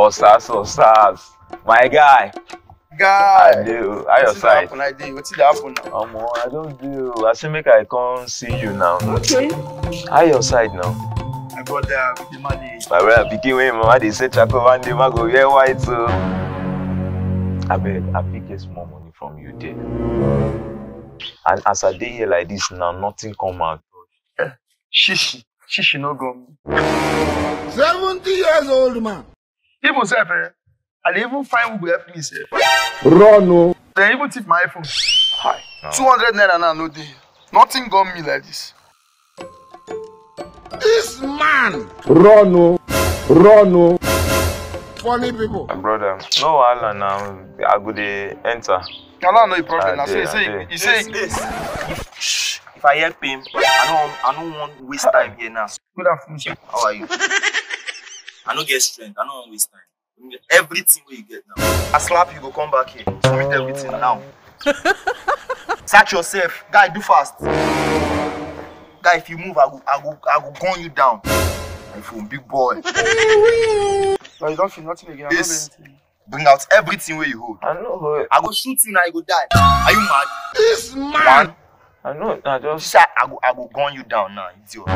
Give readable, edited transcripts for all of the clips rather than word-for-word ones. All stars. My guy. I do. I your side. What's it happen now? I don't do. I say make I come see you now. Okay. I your side now. My brother, the money. My brother, picking way, mama. They say Chaco one day, go get white. So I bet I pick a small money from you there. And as I dey here like this now, nothing come out. Shishi no go. 70 years old man. Even self, I even find who will help me self. Run no. They even tip my iPhone. Hi. No. 200 naira now no day. Nothing got me like this. This man. Run no. Funny people. My brother, no wahala now. I go dey enter. Wahala no problem. Now say. If I help him, I don't want to waste time here now. Good afternoon, sir. How are you? I don't get strength. I don't want to waste time. Everything we get now. I slap you, go come back here. Submit everything now. Search yourself. Guy, do fast. Guy, if you move, I will gun you down. My phone, big boy. No, you don't feel nothing again. Yes. Bring out everything where you hold. I know. I go shoot you now, you go die. Are you mad? This man! I know, I just... I will gun you down now, idiot.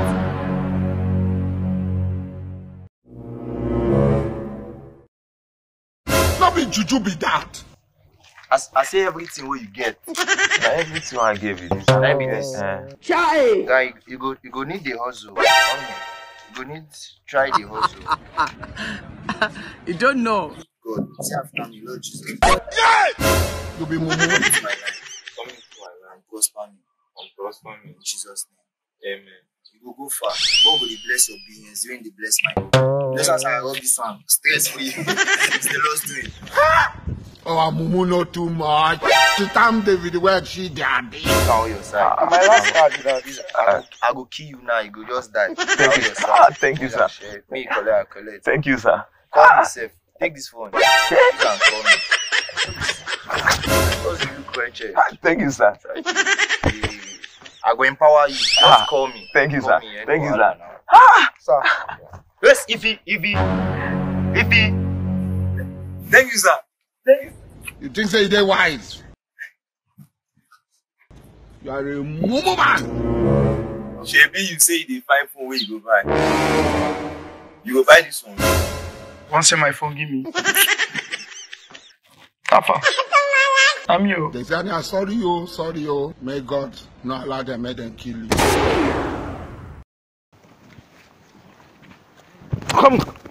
Not be juju be that. I say everything what you get. Everything I gave you. Let me listen. Try. Guy, you go need the hustle. You go need try the hustle. You don't know. God, see after me, Lord Jesus. Yes! You'll be moving. Coming to my land, prosper me. In Jesus' name. Amen. You will go far. God will bless your beings during the blessed night. Just as I love this one, stress free. It's the Lord's doing. Oh, Mumu, not too much. To time David, where she daddy. Tell yourself. My last part is I will kill you now. You go just die. Thank you, sir. Thank you, sir. Me, collect. Thank you, sir. Call me safe. Take this phone. You can call me. Thank you, sir. I go empower you. Just call me. Thank you, sir. Thank you, sir. Sir. Yes, Ify. Thank you, sir. Thank you. You think so? You're wise. You are a mumu man. JB, you say the 5 phone where you go buy. You go buy this one. Once my phone, give me. Tapa. I'm you. They said, sorry, may God not allow them, may them kill you. Come.